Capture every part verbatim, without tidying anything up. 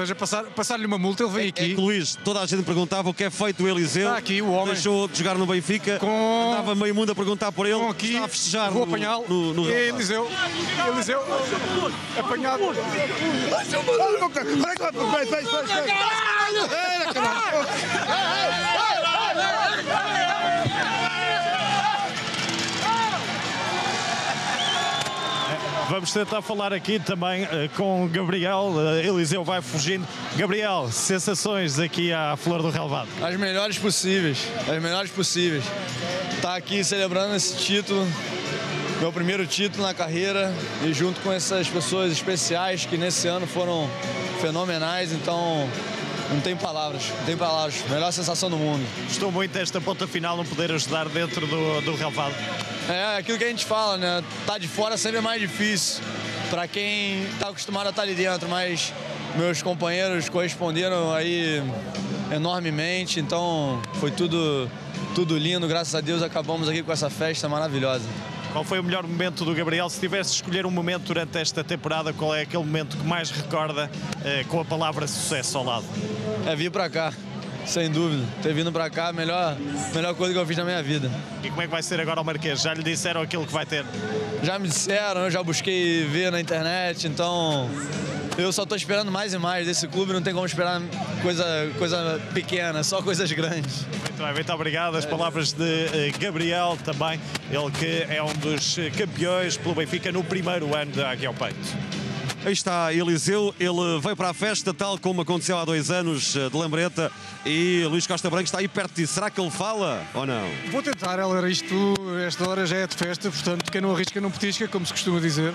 Ou seja, passar-lhe passar uma multa, ele veio é, aqui. É que, Luís, toda a gente perguntava o que é feito o Eliseu. Está aqui o homem. Deixou de jogar no Benfica. Com... Andava meio mundo a perguntar por ele. Com aqui, está a festejar. Vou apanhá-lo. No, no, no... E Eliseu. Eliseu. Apanhado. Deixa o barulho. Vai, vai, vai. Caralho! Caralho! Vamos tentar falar aqui também uh, com Gabriel. Uh, Eliseu vai fugindo. Gabriel, sensações aqui à Flor do Relvado? As melhores possíveis, as melhores possíveis. Estar aqui celebrando esse título, meu primeiro título na carreira, e junto com essas pessoas especiais que nesse ano foram fenomenais, então... Não tem palavras, não tem palavras. Melhor sensação do mundo. Estou muito desta ponta final não poder ajudar dentro do, do relvado. É aquilo que a gente fala, né? Tá de fora sempre é mais difícil para quem tá acostumado a estar ali dentro, mas meus companheiros corresponderam aí enormemente, então foi tudo, tudo lindo. Graças a Deus acabamos aqui com essa festa maravilhosa. Qual foi o melhor momento do Gabriel? Se tivesse de escolher um momento durante esta temporada, qual é aquele momento que mais recorda eh, com a palavra sucesso ao lado? É vir para cá, sem dúvida. Ter vindo para cá é a melhor, melhor coisa que eu fiz na minha vida. E como é que vai ser agora o Marquês? Já lhe disseram aquilo que vai ter? Já me disseram, eu já busquei ver na internet, então... Eu só estou esperando mais e mais desse clube, não tem como esperar coisa, coisa pequena, só coisas grandes. Muito bem, muito obrigado. As palavras de Gabriel também, ele que é um dos campeões pelo Benfica no primeiro ano da Águia ao Peito. Aí está Eliseu, ele veio para a festa, tal como aconteceu há dois anos de Lambreta, e Luís Costa Branco está aí perto de ti. Será que ele fala ou não? Vou tentar, ela, isto, esta hora já é de festa, portanto quem não arrisca não petisca, como se costuma dizer.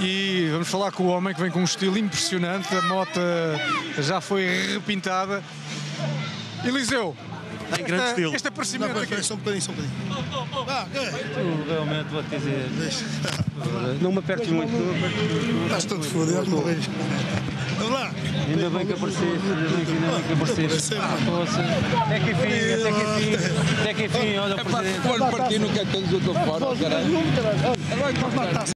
E vamos falar com o homem que vem com um estilo impressionante, a moto já foi repintada. Eliseu, tem grande esta, estilo. Este aparecimento não, aqui. Só um bocadinho, só um bocadinho. Ah, tu realmente vou te dizer. Não me apertes muito. Estás todo fodido, morres. Vamos lá. Ainda bem que apareceste, ainda bem que, ainda bem que apareceste. Até que enfim, até que enfim, até que enfim, olha o presidente. É para o partido que é todos o teu fora, caralho.